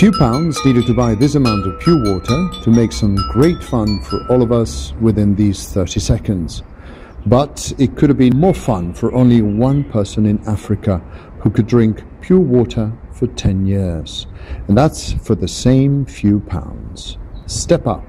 few pounds needed to buy this amount of pure water to make some great fun for all of us within these 30 seconds. But it could have been more fun for only one person in Africa who could drink pure water for 10 years. And that's for the same few pounds. Step up.